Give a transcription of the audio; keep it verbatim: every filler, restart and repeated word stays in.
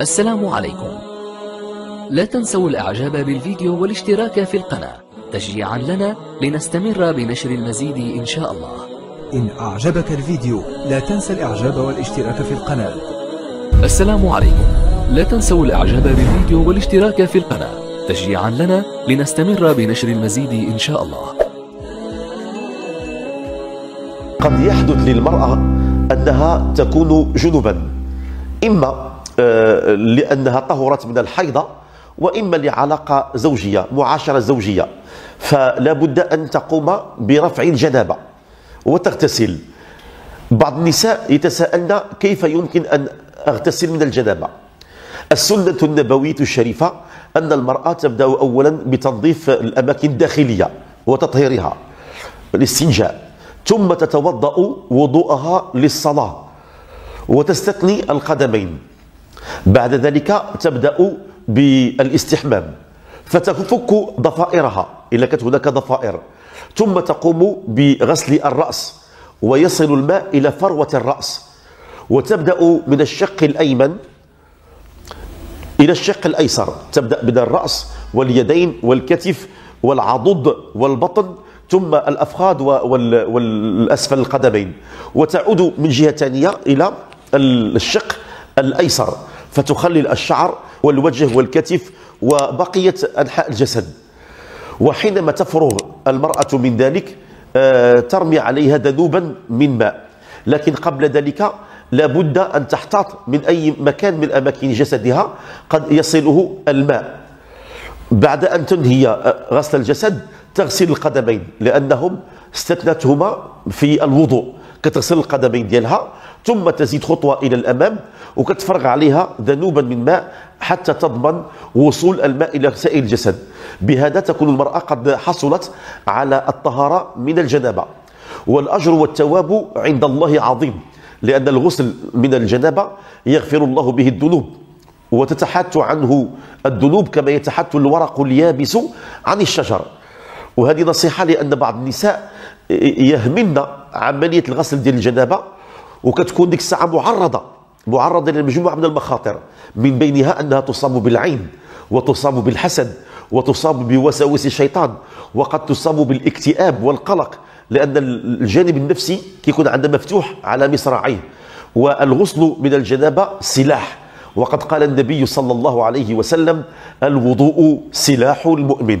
السلام عليكم. لا تنسوا الاعجاب بالفيديو والاشتراك في القناة تشجيعا لنا لنستمر بنشر المزيد ان شاء الله. إن أعجبك الفيديو لا تنسى الإعجاب والاشتراك في القناة. السلام عليكم. لا تنسوا الإعجاب بالفيديو والاشتراك في القناة تشجيعا لنا لنستمر بنشر المزيد إن شاء الله. قد يحدث للمرأة أنها تكون جنبا، إما لأنها طهرت من الحيضة، وإما لعلاقة زوجية، معاشرة زوجية، فلا بد أن تقوم برفع الجنابة وتغتسل. بعض النساء يتساءلن كيف يمكن أن أغتسل من الجنابة. السنة النبوية الشريفة أن المرأة تبدأ أولا بتنظيف الأماكن الداخلية وتطهيرها للاستنجاء، ثم تتوضأ وضوءها للصلاة وتستثني القدمين. بعد ذلك تبدأ بالاستحمام فتفك ضفائرها إذا كانت هناك ضفائر، ثم تقوم بغسل الرأس ويصل الماء إلى فروة الرأس، وتبدأ من الشق الأيمن إلى الشق الأيسر، تبدأ من الرأس واليدين والكتف والعضد والبطن، ثم الأفخاذ والأسفل القدمين، وتعود من جهة ثانية إلى الشق الأيسر فتخلل الشعر والوجه والكتف وبقية أنحاء الجسد. وحينما تفرغ المرأة من ذلك ترمي عليها ذنوبا من ماء، لكن قبل ذلك لابد أن تحتاط من أي مكان من أماكن جسدها قد يصله الماء. بعد أن تنهي غسل الجسد تغسل القدمين، لأنهم استثنتهما في الوضوء، كتغسل القدمين ديالها ثم تزيد خطوة إلى الأمام وكتفرغ عليها ذنوبا من ماء حتى تضمن وصول الماء إلى سائر الجسد. بهذا تكون المرأة قد حصلت على الطهارة من الجنابة. والأجر والثواب عند الله عظيم، لأن الغسل من الجنابة يغفر الله به الذنوب وتتحات عنه الذنوب كما يتحات الورق اليابس عن الشجر. وهذه نصيحة، لأن بعض النساء يهملن عملية الغسل ديال الجنابة، وكتكون ديك الساعة معرضة معرضة لمجموعة من المخاطر، من بينها أنها تصاب بالعين، وتصاب بالحسد، وتصاب بوساوس الشيطان، وقد تصاب بالاكتئاب والقلق، لأن الجانب النفسي كيكون عنده مفتوح على مصراعيه. والغسل من الجنابة سلاح، وقد قال النبي صلى الله عليه وسلم: الوضوء سلاح المؤمن.